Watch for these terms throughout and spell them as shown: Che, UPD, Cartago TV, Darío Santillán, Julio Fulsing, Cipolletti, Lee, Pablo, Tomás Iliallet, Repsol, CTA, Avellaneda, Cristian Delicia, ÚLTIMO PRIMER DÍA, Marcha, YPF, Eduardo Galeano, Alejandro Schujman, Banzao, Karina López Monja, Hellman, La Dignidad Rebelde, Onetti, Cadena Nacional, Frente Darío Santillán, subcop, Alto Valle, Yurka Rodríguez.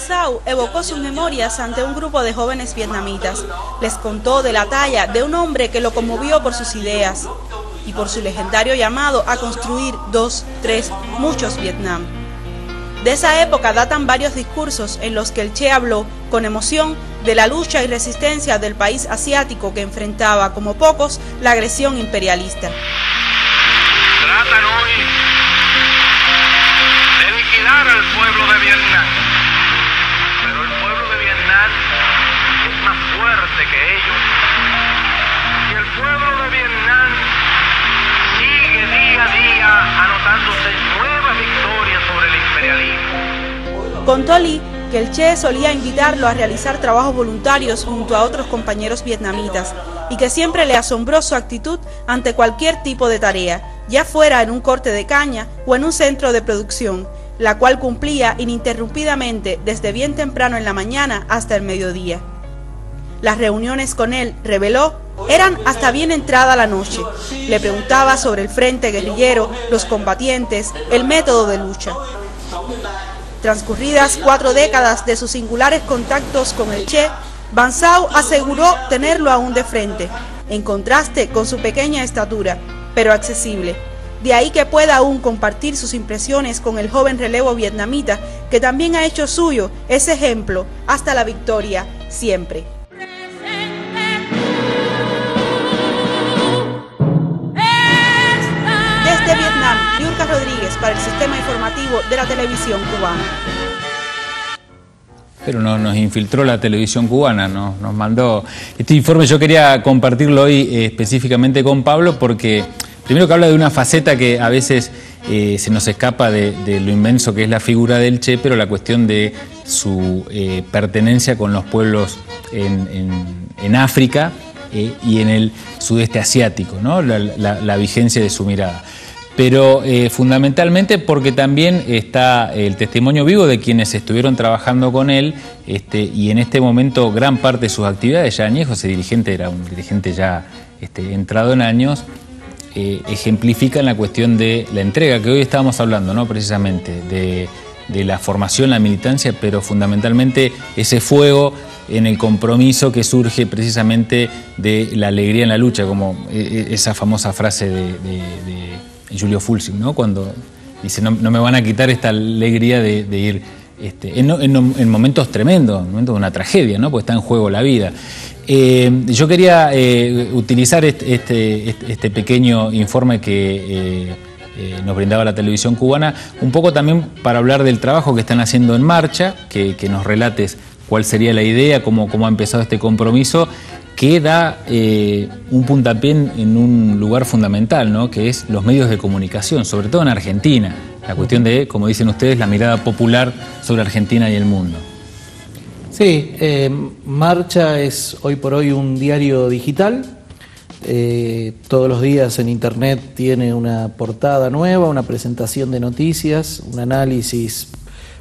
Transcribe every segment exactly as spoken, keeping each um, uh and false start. Banzao evocó sus memorias ante un grupo de jóvenes vietnamitas. Les contó de la talla de un hombre que lo conmovió por sus ideas y por su legendario llamado a construir dos, tres, muchos Vietnam. De esa época datan varios discursos en los que el Che habló con emoción de la lucha y resistencia del país asiático que enfrentaba, como pocos, la agresión imperialista. Tratan hoy de liquidar al pueblo de Vietnam, pero el pueblo de Vietnam es más fuerte que ellos, y el pueblo de Vietnam sigue día a día anotándose nuevas victorias sobre el imperialismo. Contó Lee que el Che solía invitarlo a realizar trabajos voluntarios junto a otros compañeros vietnamitas y que siempre le asombró su actitud ante cualquier tipo de tarea, ya fuera en un corte de caña o en un centro de producción, la cual cumplía ininterrumpidamente desde bien temprano en la mañana hasta el mediodía. Las reuniones con él, reveló, eran hasta bien entrada la noche. Le preguntaba sobre el frente guerrillero, los combatientes, el método de lucha. Transcurridas cuatro décadas de sus singulares contactos con el Che, Banzao aseguró tenerlo aún de frente, en contraste con su pequeña estatura, pero accesible. De ahí que pueda aún compartir sus impresiones con el joven relevo vietnamita, que también ha hecho suyo ese ejemplo hasta la victoria siempre. Desde Vietnam, Yurka Rodríguez para el Sistema Informativo de la Televisión Cubana. Pero no, nos infiltró la televisión cubana, no, nos mandó... Este informe yo quería compartirlo hoy eh, específicamente con Pablo porque... Primero que habla de una faceta que a veces eh, se nos escapa de, de lo inmenso que es la figura del Che, pero la cuestión de su eh, pertenencia con los pueblos en, en, en África eh, y en el sudeste asiático, ¿no? La, la, la vigencia de su mirada. Pero eh, fundamentalmente porque también está el testimonio vivo de quienes estuvieron trabajando con él este, y en este momento gran parte de sus actividades, ya añejo, ese dirigente era un dirigente ya este, entrado en años, Eh, ejemplifican la cuestión de la entrega, que hoy estábamos hablando, ¿no? Precisamente, de, de la formación, la militancia, pero fundamentalmente ese fuego en el compromiso que surge precisamente de la alegría en la lucha, como esa famosa frase de, de, de Julio Fulsing, ¿no? Cuando dice, no, no me van a quitar esta alegría de, de ir este, en, en, en momentos tremendos, en momentos de una tragedia, ¿no? Porque está en juego la vida. Eh, yo quería eh, utilizar este, este, este pequeño informe que eh, eh, nos brindaba la televisión cubana, un poco también para hablar del trabajo que están haciendo en Marcha, que, que nos relates cuál sería la idea, cómo, cómo ha empezado este compromiso, que da eh, un puntapié en un lugar fundamental, ¿no? Que es los medios de comunicación, sobre todo en Argentina. La cuestión de, como dicen ustedes, la mirada popular sobre Argentina y el mundo. Sí, eh, Marcha es hoy por hoy un diario digital, eh, todos los días en internet tiene una portada nueva, una presentación de noticias, un análisis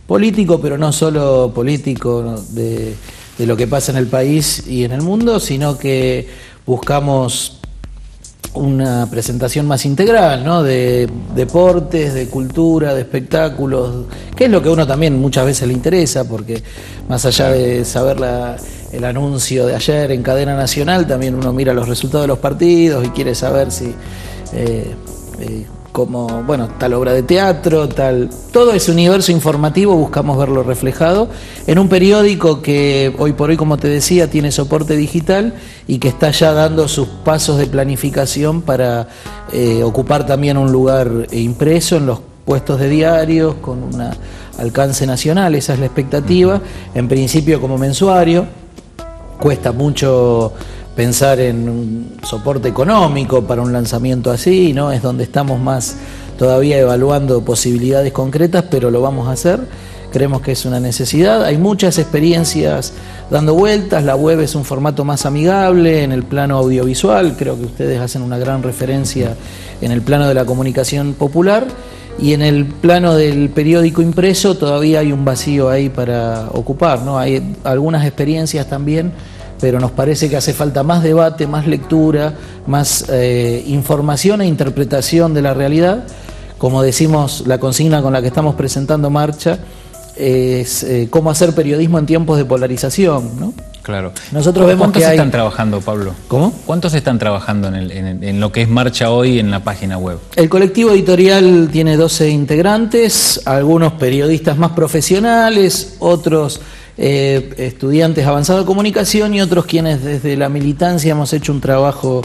político, pero no solo político de, de lo que pasa en el país y en el mundo, sino que buscamos una presentación más integral, ¿no? De deportes, de cultura, de espectáculos, que es lo que a uno también muchas veces le interesa, porque más allá de saber la, el anuncio de ayer en Cadena Nacional, también uno mira los resultados de los partidos y quiere saber si eh, eh, como, bueno, tal obra de teatro, tal... Todo ese universo informativo buscamos verlo reflejado en un periódico que hoy por hoy, como te decía, tiene soporte digital y que está ya dando sus pasos de planificación para eh, ocupar también un lugar impreso en los puestos de diarios con un alcance nacional. Esa es la expectativa, en principio como mensuario. Cuesta mucho pensar en un soporte económico para un lanzamiento así, ¿no? Es donde estamos más todavía evaluando posibilidades concretas, pero lo vamos a hacer. Creemos que es una necesidad. Hay muchas experiencias dando vueltas. La web es un formato más amigable en el plano audiovisual. Creo que ustedes hacen una gran referencia en el plano de la comunicación popular. Y en el plano del periódico impreso todavía hay un vacío ahí para ocupar, ¿no? Hay algunas experiencias también, pero nos parece que hace falta más debate, más lectura, más eh, información e interpretación de la realidad. Como decimos, la consigna con la que estamos presentando Marcha es eh, cómo hacer periodismo en tiempos de polarización, ¿no? Claro. Nosotros vemos ¿Cuántos que hay... están trabajando, Pablo? ¿Cómo? ¿Cuántos están trabajando en, el, en, en lo que es Marcha hoy en la página web? El colectivo editorial tiene doce integrantes, algunos periodistas más profesionales, otros eh, estudiantes avanzados de comunicación y otros quienes desde la militancia hemos hecho un trabajo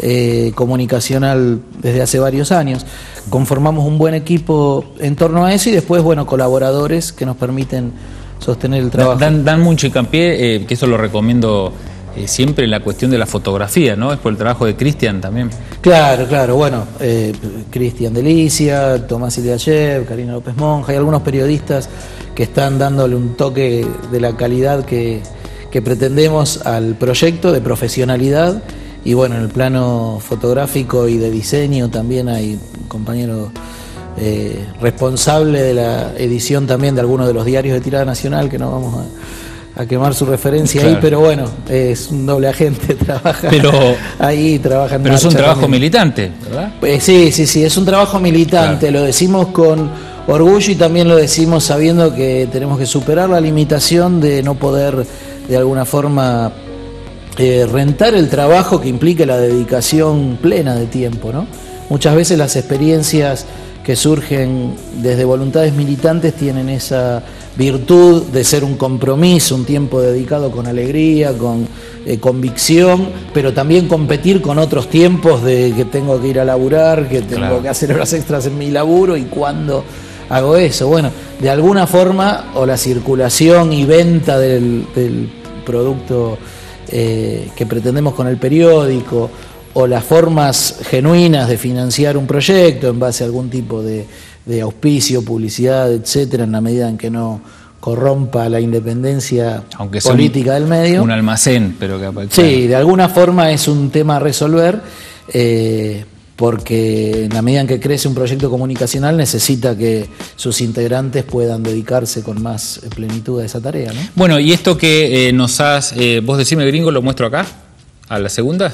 eh, comunicacional desde hace varios años. Conformamos un buen equipo en torno a eso y después, bueno, colaboradores que nos permiten sostener el trabajo. Dan, dan mucho hincapié, eh, que eso lo recomiendo eh, siempre, la cuestión de la fotografía, ¿no? Es por el trabajo de Cristian también. Claro, claro, bueno, eh, Cristian Delicia, Tomás Iliallet, Karina López Monja y algunos periodistas que están dándole un toque de la calidad que, que pretendemos al proyecto, de profesionalidad. Y bueno, en el plano fotográfico y de diseño también hay compañeros... Eh, responsable de la edición también de algunos de los diarios de tirada nacional, que no vamos a, a quemar su referencia, claro, ahí, pero bueno, es un doble agente, trabaja pero, ahí, trabaja en Pero es un trabajo también. militante, ¿verdad? Eh, sí, sí, sí, es un trabajo militante, claro. Lo decimos con orgullo y también lo decimos sabiendo que tenemos que superar la limitación de no poder de alguna forma eh, rentar el trabajo que implica la dedicación plena de tiempo, ¿no? Muchas veces las experiencias que surgen desde voluntades militantes tienen esa virtud de ser un compromiso, un tiempo dedicado con alegría, con eh, convicción, pero también competir con otros tiempos de que tengo que ir a laburar, que tengo claro. que hacer horas extras en mi laburo y cuándo hago eso. Bueno, de alguna forma, o la circulación y venta del, del producto eh, que pretendemos con el periódico, o las formas genuinas de financiar un proyecto en base a algún tipo de, de auspicio, publicidad, etcétera, en la medida en que no corrompa la independencia Aunque política del medio. Un almacén, pero que aparece. Sí, de alguna forma es un tema a resolver, eh, porque en la medida en que crece un proyecto comunicacional necesita que sus integrantes puedan dedicarse con más plenitud a esa tarea, ¿no? Bueno, y esto que eh, nos has... Eh, vos decime, gringo, lo muestro acá, a la segunda...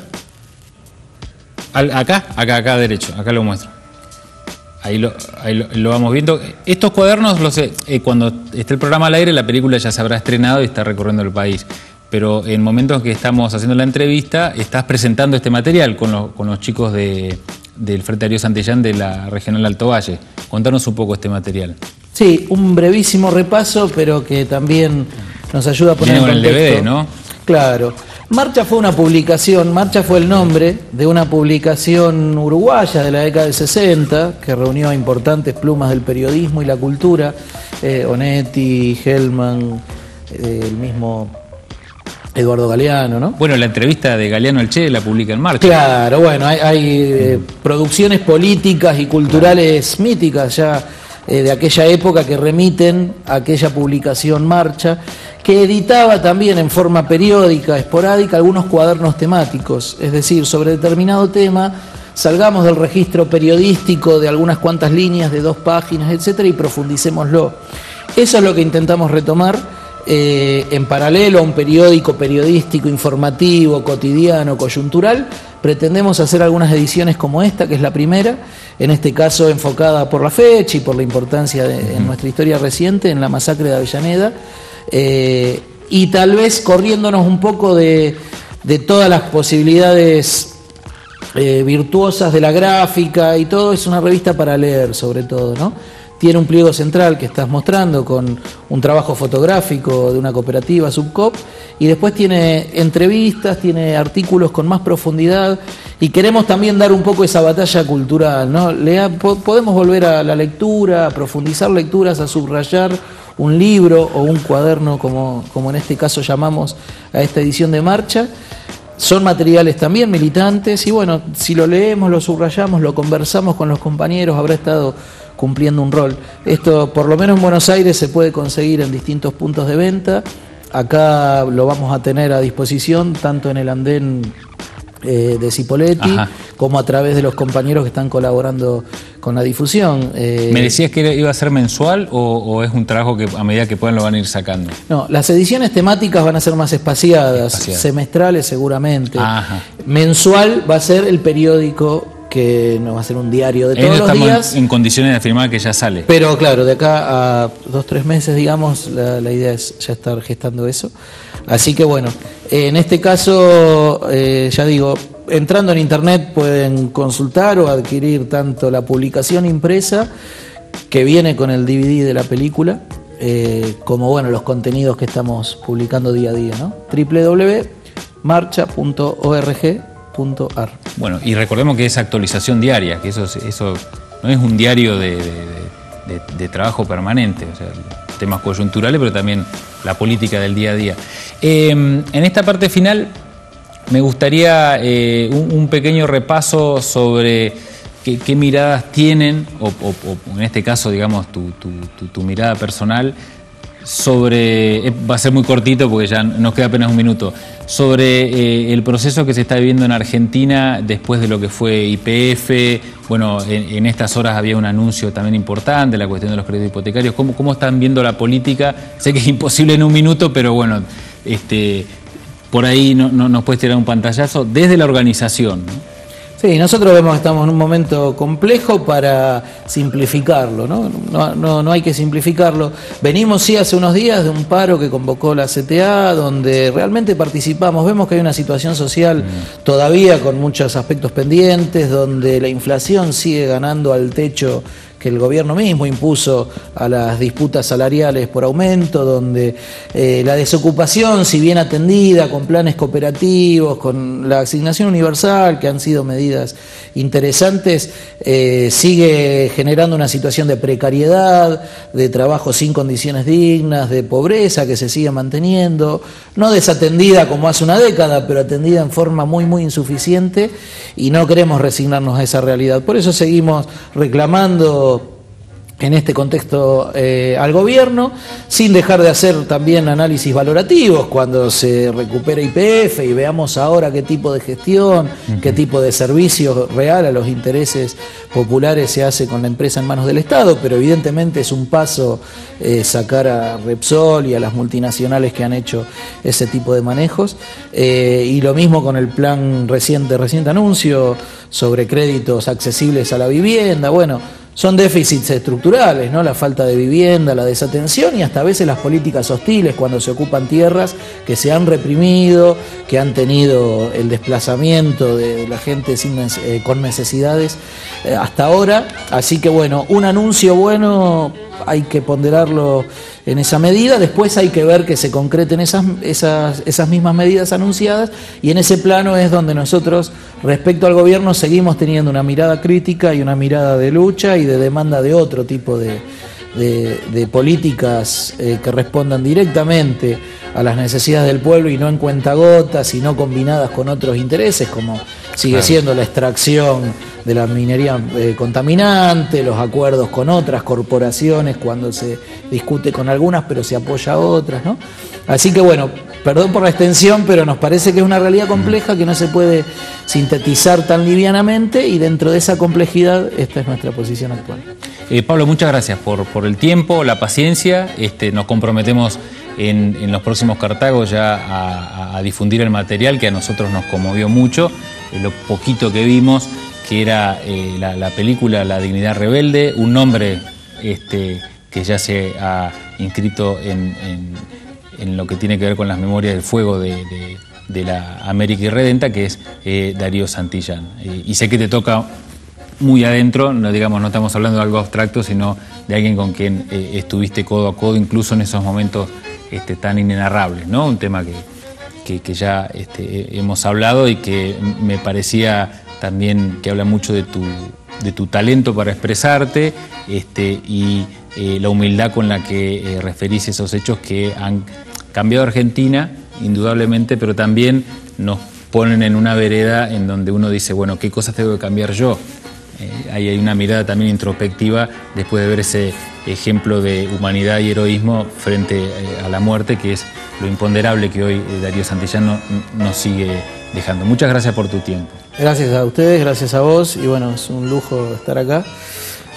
Acá, acá, acá derecho, acá lo muestro. Ahí lo, ahí lo, lo vamos viendo. Estos cuadernos, los, eh, cuando esté el programa al aire, la película ya se habrá estrenado y está recorriendo el país. Pero en momentos que estamos haciendo la entrevista, estás presentando este material con, lo, con los chicos de, del Frente Darío Santillán de la Regional Alto Valle. Contanos un poco este material. Sí, un brevísimo repaso, pero que también nos ayuda a poner en contexto. Viene con el D V D, ¿no? Claro. Marcha fue una publicación, Marcha fue el nombre de una publicación uruguaya de la década del sesenta que reunió a importantes plumas del periodismo y la cultura, eh, Onetti, Hellman, eh, el mismo Eduardo Galeano, ¿no? Bueno, la entrevista de Galeano al Che la publica en Marcha. Claro, bueno, hay, hay eh, producciones políticas y culturales míticas ya eh, de aquella época que remiten a aquella publicación Marcha, que editaba también en forma periódica, esporádica, algunos cuadernos temáticos, es decir, sobre determinado tema, salgamos del registro periodístico de algunas cuantas líneas de dos páginas, etcétera, y profundicémoslo. Eso es lo que intentamos retomar eh, en paralelo a un periódico periodístico, informativo, cotidiano, coyuntural. Pretendemos hacer algunas ediciones como esta, que es la primera, en este caso enfocada por la fecha y por la importancia de, en nuestra historia reciente, en la masacre de Avellaneda, Eh, y tal vez corriéndonos un poco de, de todas las posibilidades eh, virtuosas de la gráfica y todo. Es una revista para leer sobre todo, ¿no? Tiene un pliego central que estás mostrando con un trabajo fotográfico de una cooperativa, subcop, y después tiene entrevistas, tiene artículos con más profundidad y queremos también dar un poco esa batalla cultural, ¿no? Lea, po- podemos volver a la lectura, a profundizar lecturas, a subrayar un libro o un cuaderno, como, como en este caso llamamos a esta edición de Marcha. Son materiales también militantes y bueno, si lo leemos, lo subrayamos, lo conversamos con los compañeros, habrá estado cumpliendo un rol. Esto, por lo menos en Buenos Aires, se puede conseguir en distintos puntos de venta. Acá lo vamos a tener a disposición, tanto en el andén eh, de Cipolletti, Ajá. como a través de los compañeros que están colaborando con la difusión. Eh, ¿Me decías que iba a ser mensual o, o es un trabajo que a medida que puedan lo van a ir sacando? No, las ediciones temáticas van a ser más espaciadas, espaciadas. semestrales seguramente. Ajá. Mensual va a ser el periódico que nos va a hacer un diario de todos los días. Ahí no estamos en condiciones de afirmar que ya sale. Pero claro, de acá a dos, tres meses, digamos, la, la idea es ya estar gestando eso. Así que bueno, en este caso, eh, ya digo, entrando en internet pueden consultar o adquirir tanto la publicación impresa, que viene con el D V D de la película, eh, como bueno, los contenidos que estamos publicando día a día, ¿no? w w w punto marcha punto org punto ar. Bueno, y recordemos que es actualización diaria, que eso, eso no es un diario de, de, de, de trabajo permanente, o sea, temas coyunturales, pero también la política del día a día. Eh, en esta parte final me gustaría eh, un, un pequeño repaso sobre qué, qué miradas tienen, o, o, o en este caso, digamos, tu, tu, tu, tu mirada personal, sobre, va a ser muy cortito porque ya nos queda apenas un minuto, sobre eh, el proceso que se está viviendo en Argentina después de lo que fue Y P F. Bueno, en, en estas horas había un anuncio también importante, la cuestión de los créditos hipotecarios. ¿Cómo, cómo están viendo la política? Sé que es imposible en un minuto, pero bueno, este, por ahí no, no, nos puedes tirar un pantallazo desde la organización, ¿no? Sí, nosotros vemos que estamos en un momento complejo para simplificarlo, ¿no? No, no, no hay que simplificarlo. Venimos, sí, hace unos días de un paro que convocó la C T A, donde realmente participamos. Vemos que hay una situación social todavía con muchos aspectos pendientes, donde la inflación sigue ganando al techo que el gobierno mismo impuso a las disputas salariales por aumento, donde eh, la desocupación, si bien atendida con planes cooperativos, con la asignación universal, que han sido medidas interesantes, eh, sigue generando una situación de precariedad, de trabajo sin condiciones dignas, de pobreza que se sigue manteniendo, no desatendida como hace una década, pero atendida en forma muy, muy insuficiente, y no queremos resignarnos a esa realidad. Por eso seguimos reclamando en este contexto eh, al gobierno, sin dejar de hacer también análisis valorativos cuando se recupera Y P F y veamos ahora qué tipo de gestión, qué tipo de servicio real a los intereses populares se hace con la empresa en manos del Estado, pero evidentemente es un paso eh, sacar a Repsol y a las multinacionales que han hecho ese tipo de manejos, eh, y lo mismo con el plan reciente, reciente anuncio sobre créditos accesibles a la vivienda. Bueno, son déficits estructurales, ¿no? La falta de vivienda, la desatención y hasta a veces las políticas hostiles cuando se ocupan tierras que se han reprimido, que han tenido el desplazamiento de la gente sin, eh, con necesidades eh, hasta ahora. Así que bueno, un anuncio bueno hay que ponderarlo en esa medida, después hay que ver que se concreten esas, esas, esas mismas medidas anunciadas, y en ese plano es donde nosotros, respecto al gobierno, seguimos teniendo una mirada crítica y una mirada de lucha y de demanda de otro tipo de, de, de políticas eh, que respondan directamente a las necesidades del pueblo y no en cuentagotas y no combinadas con otros intereses, como sigue siendo la extracción de la minería eh, contaminante, los acuerdos con otras corporaciones cuando se discute con algunas pero se apoya a otras, ¿no? Así que bueno, perdón por la extensión, pero nos parece que es una realidad compleja que no se puede sintetizar tan livianamente, y dentro de esa complejidad esta es nuestra posición actual. Eh, Pablo, muchas gracias por, por el tiempo, la paciencia. Este, nos comprometemos en, en los próximos Cartagos ya a, a difundir el material que a nosotros nos conmovió mucho, eh, lo poquito que vimos, que era eh, la, la película La Dignidad Rebelde, un nombre este, que ya se ha inscrito en, en, en lo que tiene que ver con las memorias del fuego de, de, de la América Irredenta, que es eh, Darío Santillán. Eh, y sé que te toca muy adentro, no, digamos, no estamos hablando de algo abstracto, sino de alguien con quien eh, estuviste codo a codo, incluso en esos momentos este, tan inenarrables, ¿no? Un tema que, que, que ya este, hemos hablado y que me parecía también que habla mucho de tu, de tu talento para expresarte, este, y eh, la humildad con la que eh, referís esos hechos que han cambiado Argentina, indudablemente, pero también nos ponen en una vereda en donde uno dice, bueno, ¿qué cosas tengo que cambiar yo? Eh, ahí hay una mirada también introspectiva después de ver ese ejemplo de humanidad y heroísmo frente eh, a la muerte, que es lo imponderable que hoy eh, Darío Santillán no, nos sigue dejando. Muchas gracias por tu tiempo. Gracias a ustedes, gracias a vos, y bueno, es un lujo estar acá,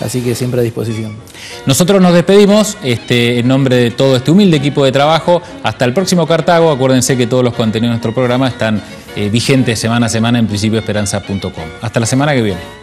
así que siempre a disposición. Nosotros nos despedimos, este, en nombre de todo este humilde equipo de trabajo, hasta el próximo Cartago. Acuérdense que todos los contenidos de nuestro programa están eh, vigentes semana a semana en principio esperanza punto com. Hasta la semana que viene.